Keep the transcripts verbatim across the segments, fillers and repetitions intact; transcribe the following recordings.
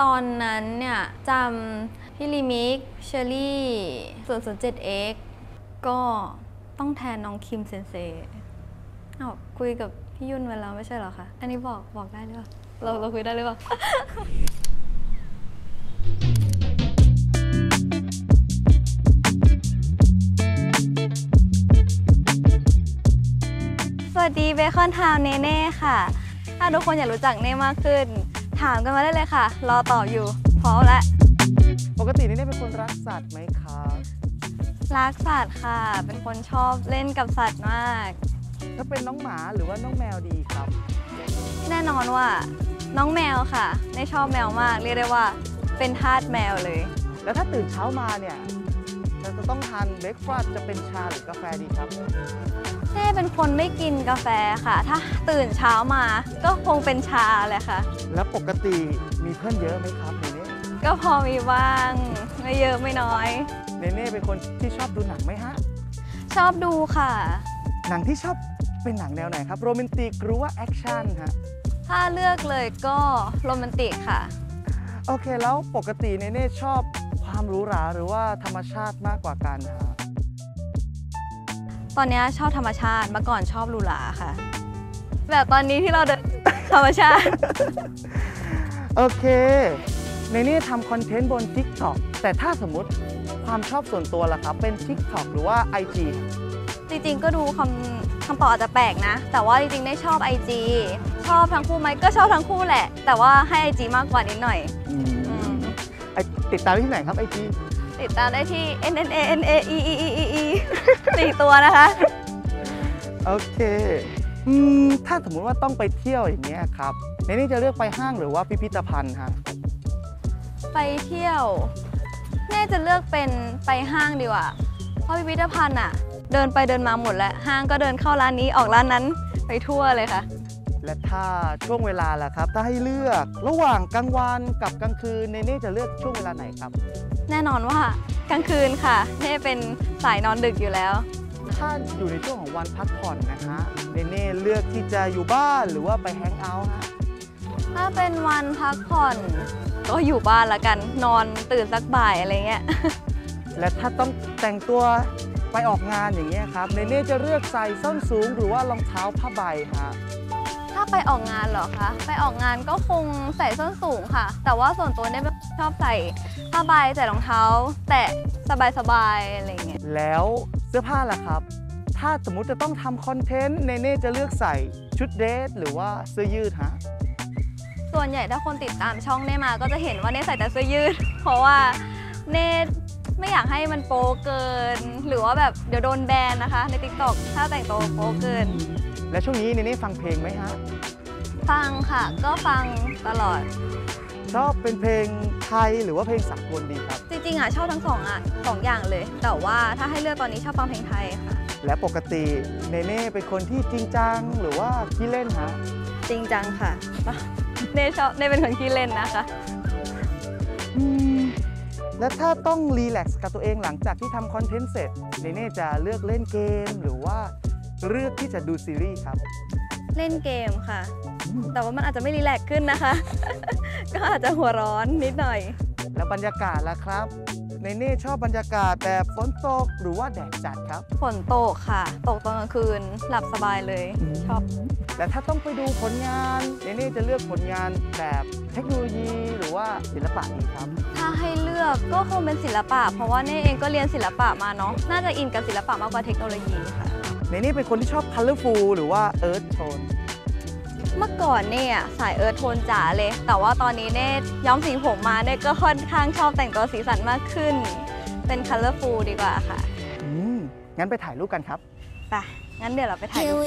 ตอนนั้นเนี่ยจำพี่ลิมิกเชอรี่ ศูนย์ ศูนย์ เจ็ด เอ็กซ์ ก็ต้องแทนน้องคิมเซนเซอ้าวคุยกับพี่ยุ่นไว้แล้วไม่ใช่เหรอคะอันนี้บอกบอกได้หรือเปล่าเราเราคุยได้หรือเปล่า สวัสดีเบคอนทาวน์เนเน่ค่ะถ้าทุกคนอยากรู้จักเน่มากขึ้นถามกันมาได้เลยค่ะรอตอบอยู่พร้อมแล้วปกติเน่เป็นคนรักสัตว์ไหมคะรักสัตว์ค่ะเป็นคนชอบเล่นกับสัตว์มากถ้าเป็นน้องหมาหรือว่าน้องแมวดีครับแน่นอนว่าน้องแมวค่ะเน่ชอบแมวมากเรียกได้ว่าเป็นทาสแมวเลยแล้วถ้าตื่นเช้ามาเนี่ยเราจะต้องทานเบรคฟาสต์จะเป็นชาหรือกาแฟดีครับเน่เป็นคนไม่กินกาแฟค่ะถ้าตื่นเช้ามาก็คงเป็นชาแหละค่ะแล้วปกติมีเพื่อนเยอะไหมครับเนเน่ก็พอมีบ้างไม่เยอะไม่น้อยเนเน่เป็นคนที่ชอบดูหนังไหมฮะชอบดูค่ะหนังที่ชอบเป็นหนังแนวไหนครับโรแมนติกหรือว่าแอคชั่นฮะถ้าเลือกเลยก็โรแมนติกค่ะโอเคแล้วปกติเนเน่ชอบความหรูหราหรือว่าธรรมชาติมากกว่ากันฮะตอนนี้ชอบธรรมชาติเมื่อก่อนชอบหรูหราค่ะแบบตอนนี้ที่เราเดินธรรมชาติโอเคเนเน่ทำคอนเทนต์บน TikTok แต่ถ้าสมมุติความชอบส่วนตัวล่ะครับเป็น TikTok หรือว่า ไอ จี จริงๆก็ดูคำคำตอบอาจจะแปลกนะแต่ว่าจริงๆได้ชอบ ไอ จี ชอบทั้งคู่ไหมก็ชอบทั้งคู่แหละแต่ว่าให้ ไอ จี มากกว่านิดหน่อยติดตามที่ไหนครับ ไอ จี ติดตามได้ที่ เอ็น เอ็น เอ เอ็น เอ อี อี อี อี อี สี่ตัวนะคะโอเคถ้าสมมุติว่าต้องไปเที่ยวอย่างเงี้ยครับในนี้จะเลือกไปห้างหรือว่าพิพิธภัณฑ์ฮะไปเที่ยวแน่จะเลือกเป็นไปห้างดีกว่าเพราะพิพิธภัณฑ์อะเดินไปเดินมาหมดแล้วห้างก็เดินเข้าร้านนี้ออกร้านนั้นไปทั่วเลยค่ะและถ้าช่วงเวลาล่ะครับถ้าให้เลือกระหว่างกลางวันกับกลางคืนเนเน่จะเลือกช่วงเวลาไหนครับแน่นอนว่ากลางคืนค่ะเน่เป็นสายนอนดึกอยู่แล้วถ้าอยู่ในช่วงของวันพักผ่อนนะคะเนเน่เลือกที่จะอยู่บ้านหรือว่าไปแฮงเอาท์ฮะถ้าเป็นวันพักผ่อนก็อยู่บ้านละกันนอนตื่นสักบ่ายอะไรเงี้ยและถ้าต้องแต่งตัวไปออกงานอย่างเงี้ยครับเนเน่จะเลือกใส่ส้นสูงหรือว่ารองเท้าผ้าใบฮะถ้าไปออกงานเหรอคะไปออกงานก็คงใส่ส้นสูงค่ะแต่ว่าส่วนตัวเน่ชอบใส่ผ้าใบใส่รองเท้าแตะสบายๆอะไรเงี้ยแล้วเสื้อผ้าล่ะครับถ้าสมมุติจะต้องทำคอนเทนต์เนเน่จะเลือกใส่ชุดเดรสหรือว่าเสื้อยืดฮะส่วนใหญ่ถ้าคนติดตามช่องเน่มาก็จะเห็นว่าเน่ใส่แต่เสื้อยืดเพราะว่าเน่ไม่อยากให้มันโป๊เกินหรือว่าแบบเดี๋ยวโดนแบนนะคะใน TikTok ถ้าแต่งตัวโป๊เกินและช่วงนี้เนเน่ฟังเพลงไหมฮะฟังค่ะก็ฟังตลอดชอบเป็นเพลงไทยหรือว่าเพลงสากลดีครับจริงๆอ่ะชอบทั้งสองอ่ะสองอย่างเลยแต่ว่าถ้าให้เลือกตอนนี้ชอบฟังเพลงไทยค่ะและปกติเนเน่เป็นคนที่จริงจังหรือว่าขี้เล่นฮะจริงจังค่ะเน่ชอบเน่เป็นคนขี้เล่นนะคะและถ้าต้องรีแลกซ์กับตัวเองหลังจากที่ทำคอนเทนต์เสร็จเนเน่จะเลือกเล่นเกมหรือว่าเลือกที่จะดูซีรีส์ครับเล่นเกมค่ะแต่ว่ามันอาจจะไม่รีแลกซ์ขึ้นนะคะ ก็อาจจะหัวร้อนนิดหน่อยแล้วบรรยากาศล่ะครับเนเน่ชอบบรรยากาศแบบฝนตกหรือว่าแดดจัดครับฝนตกค่ะตกตอนกลางคืนหลับสบายเลยชอบและถ้าต้องไปดูผลงานเนเน่จะเลือกผลงานแบบเทคโนโลยีหรือว่าศิลปะดีครับถ้าให้เลือกก็คงเป็นศิลปะเพราะว่าเน่เองก็เรียนศิลปะมาเนาะน่าจะอินกับศิลปะมากกว่าเทคโนโลยีค่ะเนเน่เป็นคนที่ชอบ colorful หรือว่า earth tone เมื่อก่อนเนี่ยสาย earth tone จ๋าเลยแต่ว่าตอนนี้เน่ย้อมสีผมมาเน่ก็ค่อนข้างชอบแต่งตัวสีสันมากขึ้นเป็น colorful ดีกว่าค่ะอืมงั้นไปถ่ายรูปกันครับไปงั้นเดี๋ยวเราไปถ่ายรูป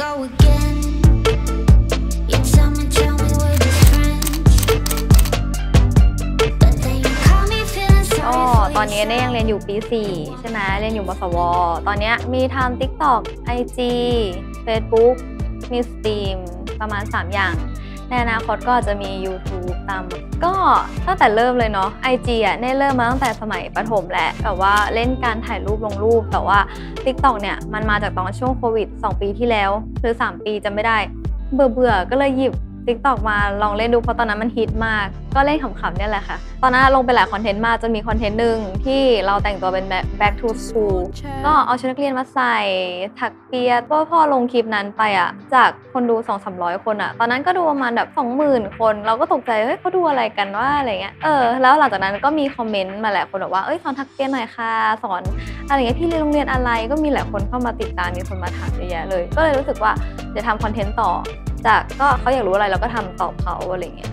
กันอ๋อตอนนี้เน่ยังเรียนอยู่ปีสี่ใช่ไหมเรียนอยู่มสวตอนนี้มีทำ TikTok ไอ จี Facebook มี Steam ประมาณสามอย่างในอนาคตก็จะมี YouTube ตามก็ตั้งแต่เริ่มเลยเนาะ ไอ จี อ่ะเน่เริ่มมาตั้งแต่สมัยประถมแหละแต่ว่าเล่นการถ่ายรูปลงรูปแต่ว่า TikTok เนี่ยมันมาจากตอนช่วงโควิดสองปีที่แล้วหรือสามปีจำไม่ได้เบื่อๆก็เลยหยิบ TikTok มาลองเล่นดูเพราะตอนนั้นมันฮิตมากก็เล่นขำๆเนี่ยแหละค่ะตอนนั้นลงไปหลายคอนเทนต์มากจนมีคอนเทนต์หนึ่งที่เราแต่งตัวเป็น back to school ก็เอาชุดนักเรียนมาใส่ถักเปียก็พอลงคลิปนั้นไปอ่ะจากคนดู สองถึงสามร้อย คนอ่ะตอนนั้นก็ดูประมาณแบบ สองหมื่น คนเราก็ตกใจเฮ้ยเขาดูอะไรกันว่าอะไรเงี้ยเออแล้วหลังจากนั้นก็มีคอมเมนต์มาหลายคนบอกว่าเอ้ยสอนถักเปียหน่อยค่ะสอนอะไรเงี้ยพี่เรียนโรงเรียนอะไรก็มีหลายคนเข้ามาติดตามมีคนมาถามเยอะแยะเลยก็เลยรู้สึกว่าจะทำคอนเทนต์ต่อจากก็เขาอยากรู้อะไรเราก็ทำตอบเขาอะไรเงี้ย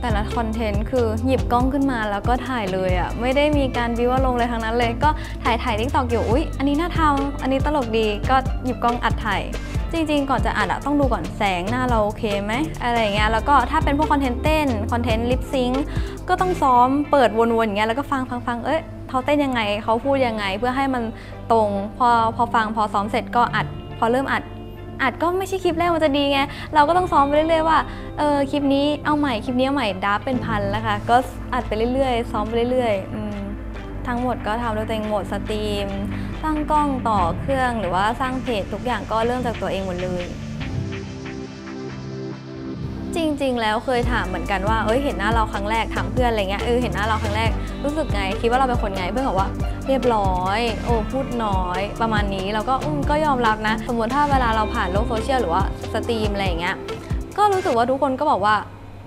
แต่ละคอนเทนต์คือหยิบกล้องขึ้นมาแล้วก็ถ่ายเลยอ่ะไม่ได้มีการบิวว่าลงเลยทั้งนั้นเลยก็ถ่ายถ่ายติ๊กต็อกอยู่อุ๊ยอันนี้น่าทำอันนี้ตลกดีก็หยิบกล้องอัดถ่ายจริงๆก่อนจะอัดอ่ะต้องดูก่อนแสงหน้าเราโอเคไหมอะไรเงี้ยแล้วก็ถ้าเป็นพวกคอนเทนต์เต้นคอนเทนต์ลิปซิงก์ก็ต้องซ้อมเปิดวนๆอย่างเงี้ยแล้วก็ฟังฟังฟังเอ้ยเขาเต้นยังไงเขาพูดยังไงเพื่อให้มันตรงพอพอฟังพอซ้อมเสร็จก็อัดพอเริ่มอัดอัดก็ไม่ใช่คลิปแรกมันจะดีไงเราก็ต้องซ้อมไปเรื่อยๆว่าเออคลิปนี้เอาใหม่คลิปนี้เอาใหม่ดับเป็นพันแล้วค่ะก็อัดไปเรื่อยๆซ้อมไปเรื่อยๆทั้งหมดก็ทำด้วยตัวเองหมดสตรีมสร้างกล้องต่อเครื่องหรือว่าสร้างเพจทุกอย่างก็เริ่มจากตัวเองหมดเลยจริงๆแล้วเคยถามเหมือนกันว่าเอ้ยเห็นหน้าเราครั้งแรกถามเพื่อนอะไรเงี้ยเออเห็นหน้าเราครั้งแรกรู้สึกไงคิดว่าเราเป็นคนไงเพื่อนบอกว่าเรียบร้อยโอ้พูดน้อยประมาณนี้เราก็อุ้มก็ยอมรับนะสมมติถ้าเวลาเราผ่านโลกโซเชียลหรือว่าสตรีมอะไรอย่างเงี้ยก็รู้สึกว่าทุกคนก็บอกว่า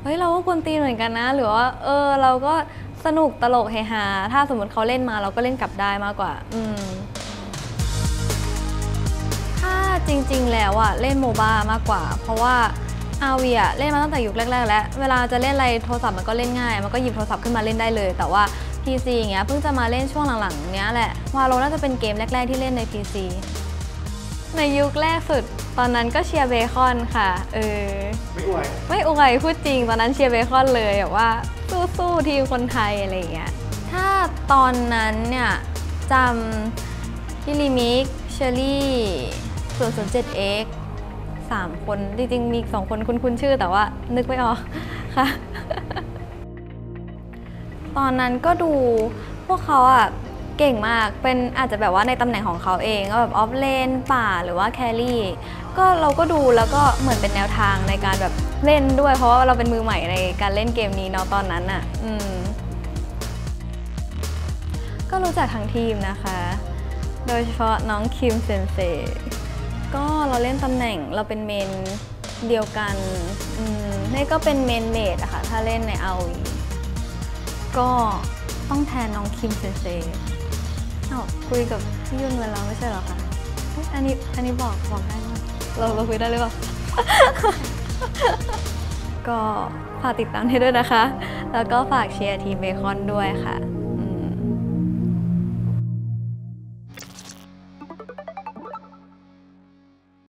เฮ้ยเราก็กวนตีนเหมือนกันนะหรือว่าเออเราก็สนุกตลกเฮฮาถ้าสมมติเขาเล่นมาเราก็เล่นกลับได้มากกว่าอืมถ้าจริงๆแล้วอะเล่นโมบ้ามากกว่าเพราะว่าอาวีอะเล่นมาตั้งแต่ยุคแรกๆแล้วเวลาจะเล่นอะไรโทรศัพท์มันก็เล่นง่ายมันก็หยิบโทรศัพท์ขึ้นมาเล่นได้เลยแต่ว่า พี ซี อย่างเงี้ยเพิ่งจะมาเล่นช่วงหลังๆเนี้ยแหละว่าเราน่าจะเป็นเกมแรกๆที่เล่นใน พี ซี ในยุคแรกสุดตอนนั้นก็เชียร์เบคอนค่ะเออไม่อวยไม่อวยพูดจริงตอนนั้นเชียร์เบคอนเลยแบบว่าสู้ๆทีมคนไทยอะไรอย่างเงี้ยถ้าตอนนั้นเนี่ยจำฮิริมิกเชอรี่ ศูนย์ศูนย์เจ็ดเอ็กซ์สาม คนจริงๆมีสองคนคุ้นๆชื่อแต่ว่านึกไม่ออกค่ะ ตอนนั้นก็ดูพวกเขาอ่ะเก่งมากเป็นอาจจะแบบว่าในตำแหน่งของเขาเองก็แบบออฟเลนป่าหรือว่าแครี่ก็เราก็ดูแล้วก็เหมือนเป็นแนวทางในการแบบเล่นด้วยเพราะว่าเราเป็นมือใหม่ในการเล่นเกมนี้เนาะตอนนั้นอ่ะอืมก็รู้จักทั้งทีมนะคะโดยเฉพาะน้องคิมเซนเซก็เราเล่นตำแหน่งเราเป็นเมนเดียวกันนี่ก็เป็นเมนเมดอะค่ะถ้าเล่นใน อาร์ โอ วี ก็ต้องแทนน้องคิมเซนเซอ้าวคุยกับพี่ยุ่นเวลาไม่ใช่หรอคะอันนี้อันนี้บอกบอกได้ไหมเราเราคุยได้หรือเปล่า ก็ฝากติดตามให้ด้วยนะคะแล้วก็ฝากเชียร์ทีมเบคอนด้วยค่ะ